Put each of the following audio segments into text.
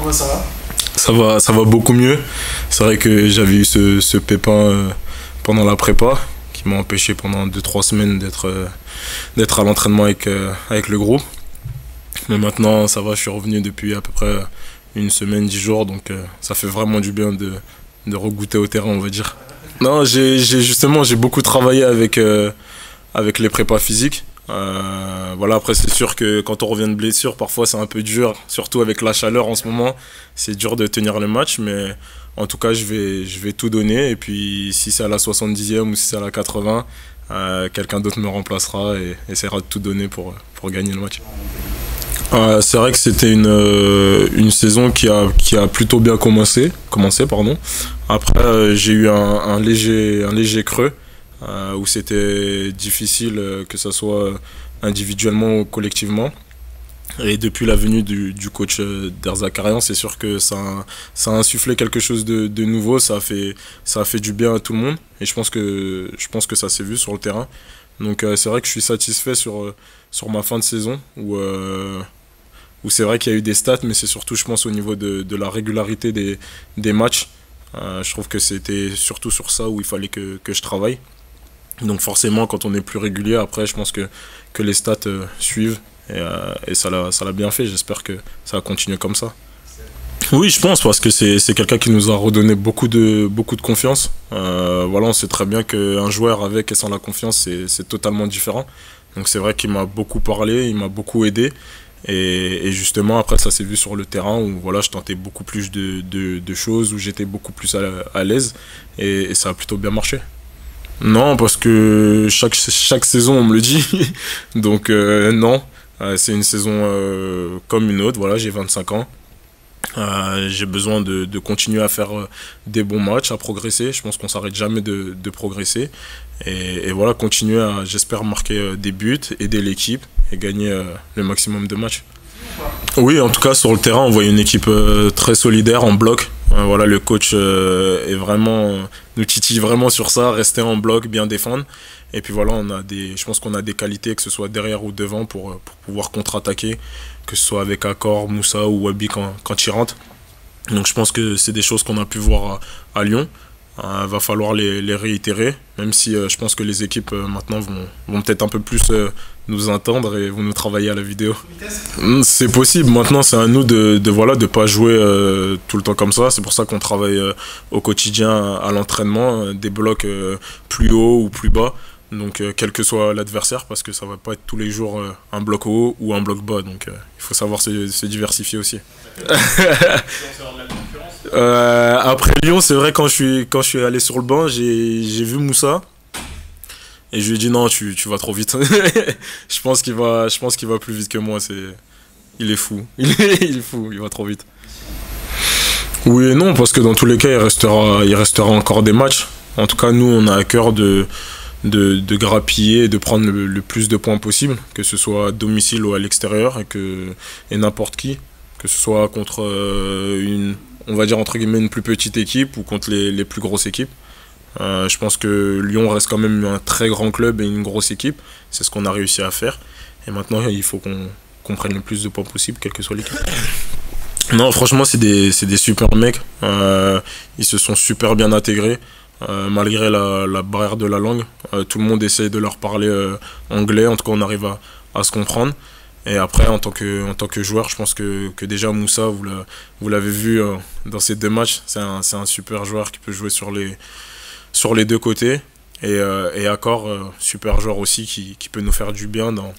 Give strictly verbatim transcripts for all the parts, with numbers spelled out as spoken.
Comment ça va? Ça va, ça va beaucoup mieux. C'est vrai que j'avais eu ce, ce pépin euh, pendant la prépa qui m'a empêché pendant deux trois semaines d'être euh, d'être à l'entraînement avec, euh, avec le groupe. Mais maintenant, ça va, je suis revenu depuis à peu près une semaine, dix jours, donc euh, ça fait vraiment du bien de, de regoûter au terrain, on va dire. Non, j'ai, j'ai, justement, j'ai beaucoup travaillé avec, euh, avec les prépas physiques. Euh, voilà, après c'est sûr que quand on revient de blessure, parfois c'est un peu dur, surtout avec la chaleur en ce moment, c'est dur de tenir le match, mais en tout cas je vais, je vais tout donner, et puis si c'est à la soixante-dixième ou si c'est à la quatre-vingtième, euh, quelqu'un d'autre me remplacera et essaiera de tout donner pour, pour gagner le match. Euh, c'est vrai que c'était une, euh, une saison qui a, qui a plutôt bien commencé, commencé pardon. Après euh, j'ai eu un, un, léger, un léger creux, Euh, où c'était difficile, euh, que ce soit individuellement ou collectivement. Et depuis la venue du, du coach euh, Darzakarian, c'est sûr que ça a, ça a insufflé quelque chose de, de nouveau, ça a, fait, ça a fait du bien à tout le monde. Et je pense que, je pense que ça s'est vu sur le terrain. Donc euh, c'est vrai que je suis satisfait sur, sur ma fin de saison, où, euh, où c'est vrai qu'il y a eu des stats, mais c'est surtout, je pense, au niveau de, de la régularité des, des matchs. Euh, je trouve que c'était surtout sur ça où il fallait que, que je travaille. Donc forcément, quand on est plus régulier, après, je pense que, que les stats euh, suivent et, euh, et ça l'a bien fait. J'espère que ça va continuer comme ça. Oui, je pense, parce que c'est quelqu'un qui nous a redonné beaucoup de, beaucoup de confiance. Euh, voilà, on sait très bien qu'un joueur avec et sans la confiance, c'est totalement différent. Donc c'est vrai qu'il m'a beaucoup parlé, il m'a beaucoup aidé. Et, et justement, après, ça s'est vu sur le terrain où voilà, je tentais beaucoup plus de, de, de choses, où j'étais beaucoup plus à, à l'aise et, et ça a plutôt bien marché. Non, parce que chaque, chaque saison, on me le dit. Donc euh, non, euh, c'est une saison euh, comme une autre. Voilà, j'ai vingt-cinq ans. Euh, j'ai besoin de, de continuer à faire euh, des bons matchs, à progresser. Je pense qu'on ne s'arrête jamais de, de progresser. Et, et voilà, continuer à, j'espère, marquer euh, des buts, aider l'équipe et gagner euh, le maximum de matchs. Oui, en tout cas, sur le terrain, on voit une équipe euh, très solidaire, en bloc. Euh, voilà, le coach euh, est vraiment, euh, nous titille vraiment sur ça, rester en bloc, bien défendre. Et puis voilà, on a des, je pense qu'on a des qualités, que ce soit derrière ou devant, pour, pour pouvoir contre-attaquer, que ce soit avec Accor, Moussa ou Wabi quand, quand ils rentrent. Donc je pense que c'est des choses qu'on a pu voir à, à Lyon. Il euh, va falloir les, les réitérer, même si euh, je pense que les équipes euh, maintenant vont, vont peut-être un peu plus euh, nous entendre et vont nous travailler à la vidéo. C'est possible, maintenant c'est à nous de, de, voilà, de pas jouer euh, tout le temps comme ça. C'est pour ça qu'on travaille euh, au quotidien à l'entraînement, euh, des blocs euh, plus haut ou plus bas, donc euh, quel que soit l'adversaire, parce que ça va pas être tous les jours euh, un bloc haut ou un bloc bas, donc euh, il faut savoir se, se diversifier aussi. Euh, après Lyon, c'est vrai, quand je, suis, quand je suis allé sur le banc, j'ai vu Moussa et je lui ai dit non, tu, tu vas trop vite. Je pense qu'il va, qu'il va plus vite que moi, c'est, il est fou, il est, il est fou, il va trop vite. Oui et non, parce que dans tous les cas, il restera, il restera encore des matchs. En tout cas, nous, on a à cœur de, de, de grappiller et de prendre le, le plus de points possible, que ce soit à domicile ou à l'extérieur, et, et n'importe qui, que ce soit contre une... on va dire entre guillemets une plus petite équipe ou contre les, les plus grosses équipes. Euh, je pense que Lyon reste quand même un très grand club et une grosse équipe. C'est ce qu'on a réussi à faire. Et maintenant, il faut qu'on qu'on prenne le plus de points possible, quelle que soit l'équipe. Non, franchement, c'est des, c'est des super mecs. Euh, ils se sont super bien intégrés, euh, malgré la, la barrière de la langue. Euh, tout le monde essaye de leur parler euh, anglais. En tout cas, on arrive à, à se comprendre. Et après, en tant que, en tant que joueur, je pense que, que déjà Moussa, vous l'avez vu dans ces deux matchs, c'est un, un super joueur qui peut jouer sur les, sur les deux côtés. Et, et Accor, super joueur aussi qui, qui peut nous faire du bien dans,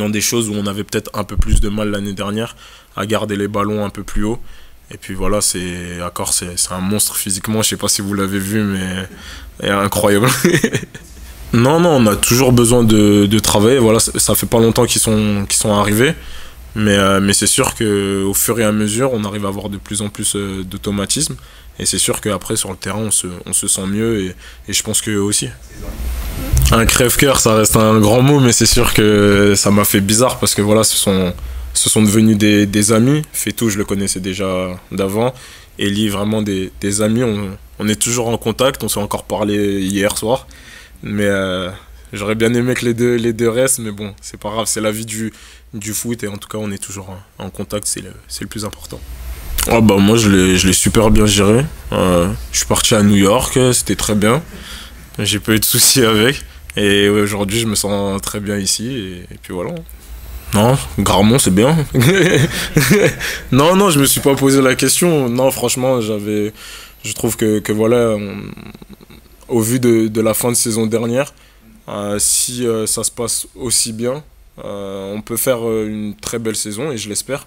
dans des choses où on avait peut-être un peu plus de mal l'année dernière, à garder les ballons un peu plus haut. Et puis voilà, Accor, c'est un monstre physiquement, je ne sais pas si vous l'avez vu, mais c'est incroyable. Non, non, on a toujours besoin de, de travailler. Voilà, ça fait pas longtemps qu'ils sont, qu'ils sont arrivés. Mais, euh, mais c'est sûr qu'au fur et à mesure, on arrive à avoir de plus en plus euh, d'automatisme. Et c'est sûr qu'après, sur le terrain, on se, on se sent mieux. Et, et je pense qu'eux aussi. Un crève-cœur, ça reste un grand mot. Mais c'est sûr que ça m'a fait bizarre. Parce que voilà, ce sont, ce sont devenus des, des amis. Fetou, je le connaissais déjà d'avant. Eli, vraiment des, des amis. On, on est toujours en contact. On s'est encore parlé hier soir. Mais euh, j'aurais bien aimé que les deux, les deux restent, mais bon, c'est pas grave, c'est la vie du, du foot et en tout cas on est toujours en contact, c'est le, c'est le plus important. Oh bah moi je l'ai je l'ai super bien géré. Euh, je suis parti à New York, c'était très bien. J'ai pas eu de soucis avec. Et ouais, aujourd'hui je me sens très bien ici. Et, et puis voilà. Non, Grammont c'est bien. Non, non, je me suis pas posé la question. Non, franchement, j'avais. Je trouve que, que voilà, on, au vu de, de la fin de saison dernière, euh, si euh, ça se passe aussi bien, euh, on peut faire une très belle saison et je l'espère.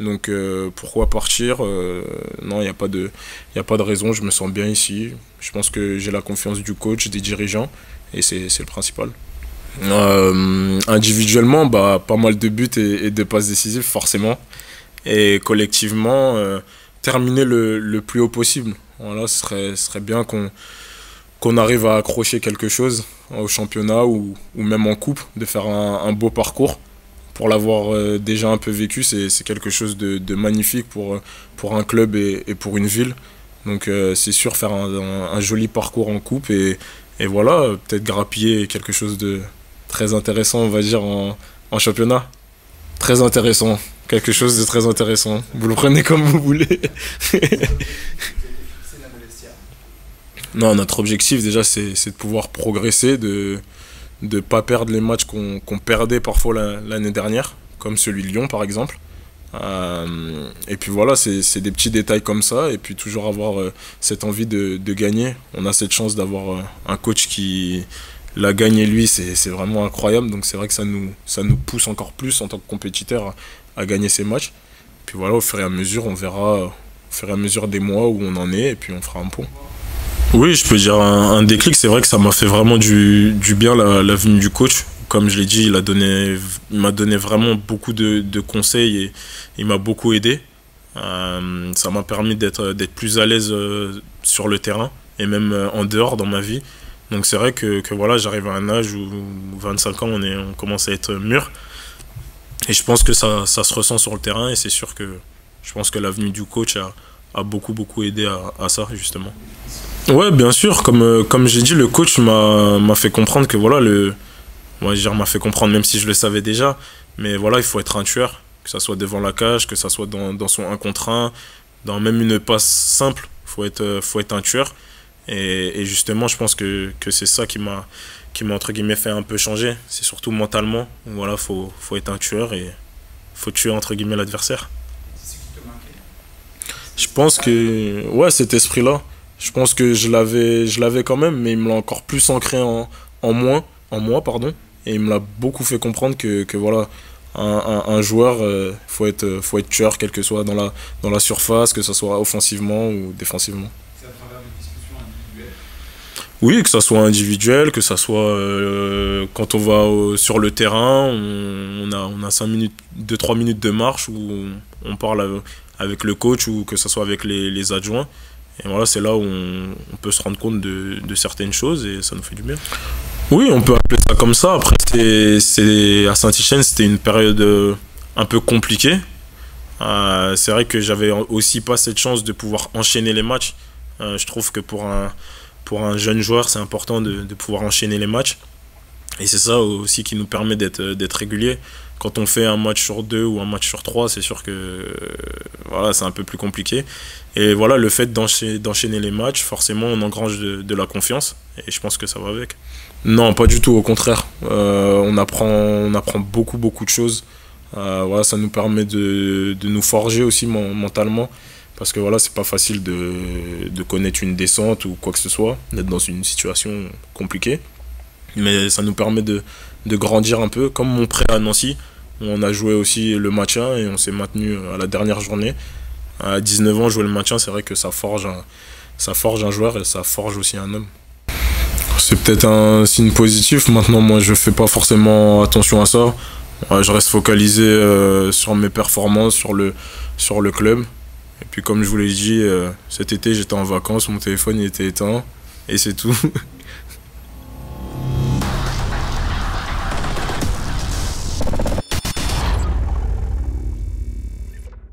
Donc euh, pourquoi partir? euh, Non, il n'y a pas de, y a pas de raison, je me sens bien ici. Je pense que j'ai la confiance du coach, des dirigeants, et c'est le principal. Euh, individuellement, bah, pas mal de buts et, et de passes décisives, forcément. Et collectivement, euh, terminer le, le plus haut possible. Voilà, ce serait, ce serait bien qu'on qu'on arrive à accrocher quelque chose au championnat ou, ou même en coupe, de faire un, un beau parcours. Pour l'avoir déjà un peu vécu, c'est quelque chose de, de magnifique pour, pour un club et, et pour une ville. Donc euh, c'est sûr, faire un, un, un joli parcours en coupe et, et voilà, peut-être grappiller quelque chose de très intéressant, on va dire, en, en championnat. Très intéressant, quelque chose de très intéressant. Vous le prenez comme vous voulez. Non, notre objectif déjà, c'est de pouvoir progresser, de... de ne pas perdre les matchs qu'on qu'on perdait parfois l'année dernière, comme celui de Lyon par exemple. Euh, et puis voilà, c'est des petits détails comme ça, et puis toujours avoir euh, cette envie de, de gagner. On a cette chance d'avoir euh, un coach qui l'a gagné lui, c'est vraiment incroyable. Donc c'est vrai que ça nous, ça nous pousse encore plus en tant que compétiteurs à, à gagner ces matchs. Puis voilà, au fur et à mesure, on verra euh, au fur et à mesure des mois où on en est, et puis on fera un pont. Oui, je peux dire un, un déclic. C'est vrai que ça m'a fait vraiment du, du bien la, la venue du coach. Comme je l'ai dit, il m'a donné, donné vraiment beaucoup de, de conseils et il m'a beaucoup aidé. Euh, ça m'a permis d'être plus à l'aise sur le terrain et même en dehors dans ma vie. Donc c'est vrai que, que voilà, j'arrive à un âge où vingt-cinq ans, on, est, on commence à être mûr. Et je pense que ça, ça se ressent sur le terrain et c'est sûr que je pense que la venue du coach a, a beaucoup, beaucoup aidé à, à ça justement. Ouais, bien sûr, comme, comme j'ai dit, le coach m'a fait comprendre que voilà, le, on va dire, m'a fait comprendre, même si je le savais déjà, mais voilà, il faut être un tueur, que ça soit devant la cage, que ça soit dans, dans son un contre un, dans même une passe simple, il faut être, faut être un tueur. Et, et justement, je pense que, que c'est ça qui m'a, entre guillemets, fait un peu changer. C'est surtout mentalement, voilà, faut, faut être un tueur et faut tuer, entre guillemets, l'adversaire. Je pense que, ouais, cet esprit-là. Je pense que je l'avais je l'avais quand même, mais il me l'a encore plus ancré en, en, moi, en moi. Pardon, et il me l'a beaucoup fait comprendre que, que voilà, un, un, un joueur, euh, faut être, faut être tueur, quel que soit dans la, dans la surface, que ce soit offensivement ou défensivement. C'est à travers des discussions individuelles ? Oui, que ça soit individuel, que ça soit euh, quand on va euh, sur le terrain, on, on a, on a cinq minutes, deux trois minutes de marche où on parle avec le coach ou que ce soit avec les, les adjoints. Et voilà, c'est là où on, on peut se rendre compte de, de certaines choses et ça nous fait du bien. Oui, on peut appeler ça comme ça. Après, c'est à Saint-Tichène, c'était une période un peu compliquée. Euh, c'est vrai que j'avais aussi pas cette chance de pouvoir enchaîner les matchs. Euh, je trouve que pour un, pour un jeune joueur, c'est important de, de pouvoir enchaîner les matchs. Et c'est ça aussi qui nous permet d'être régulier. Quand on fait un match sur deux ou un match sur trois, c'est sûr que euh, voilà, c'est un peu plus compliqué. Et voilà, le fait d'enchaîner les matchs, forcément, on engrange de, de la confiance. Et je pense que ça va avec. Non, pas du tout, au contraire. Euh, on, apprend, on apprend beaucoup, beaucoup de choses. Euh, voilà, ça nous permet de, de nous forger aussi mentalement. Parce que voilà, c'est pas facile de, de connaître une descente ou quoi que ce soit, d'être dans une situation compliquée. Mais ça nous permet de, de grandir un peu, comme mon prêt à Nancy. On a joué aussi le maintien et on s'est maintenu à la dernière journée. À dix-neuf ans, jouer le maintien, c'est vrai que ça forge, un, ça forge un joueur et ça forge aussi un homme. C'est peut-être un signe positif. Maintenant, moi, je ne fais pas forcément attention à ça. Je reste focalisé sur mes performances, sur le, sur le club. Et puis, comme je vous l'ai dit, cet été, j'étais en vacances, mon téléphone il était éteint et c'est tout.